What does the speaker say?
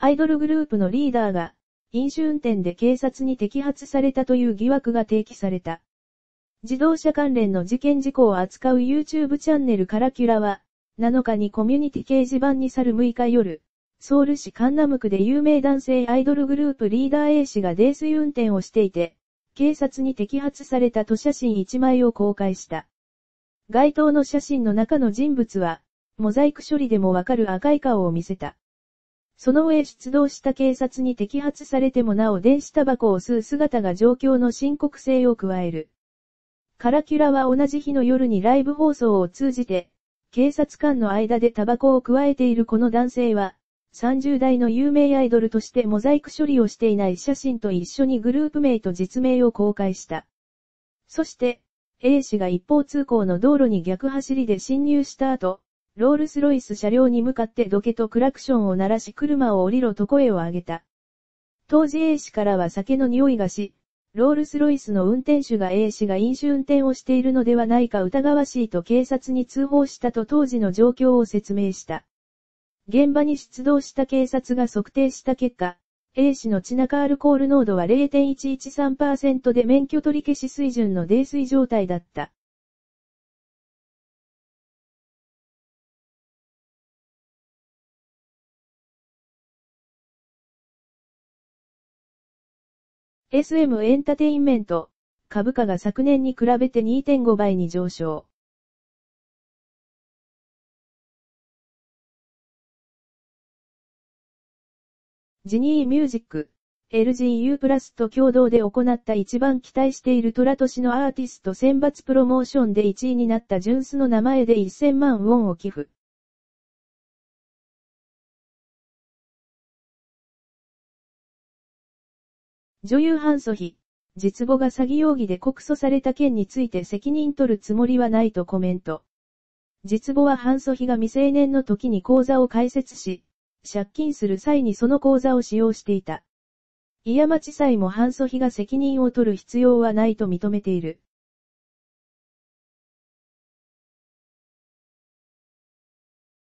アイドルグループのリーダーが、飲酒運転で警察に摘発されたという疑惑が提起された。自動車関連の事件事故を扱う YouTube チャンネルカラキュラは、7日にコミュニティ掲示板に去る6日夜、ソウル市カンナム区で有名男性アイドルグループリーダー A 氏が泥酔運転をしていて、警察に摘発されたと写真1枚を公開した。該当の写真の中の人物は、モザイク処理でもわかる赤い顔を見せた。その上出動した警察に摘発されてもなお電子タバコを吸う姿が状況の深刻性を加える。カラキュラは同じ日の夜にライブ放送を通じて、警察官の間でタバコを加えているこの男性は、30代の有名アイドルとしてモザイク処理をしていない写真と一緒にグループ名と実名を公開した。そして、A 氏が一方通行の道路に逆走りで侵入した後、ロールスロイス車両に向かってどけとクラクションを鳴らし車を降りろと声を上げた。当時 A 氏からは酒の匂いがし、ロールスロイスの運転手が A 氏が飲酒運転をしているのではないか疑わしいと警察に通報したと当時の状況を説明した。現場に出動した警察が測定した結果、A 氏の血中アルコール濃度は 0.113% で免許取り消し水準の泥酔状態だった。SM エンタテインメント、株価が昨年に比べて 2.5 倍に上昇。ジニーミュージック、LGU プラスと共同で行った一番期待している寅年のアーティスト選抜プロモーションで1位になったジュンスの名前で1000万ウォンを寄付。女優ハンソヒ、実母が詐欺容疑で告訴された件について責任取るつもりはないとコメント。実母はハンソヒが未成年の時に口座を開設し、借金する際にその口座を使用していた。伊山地裁もハンソヒが責任を取る必要はないと認めている。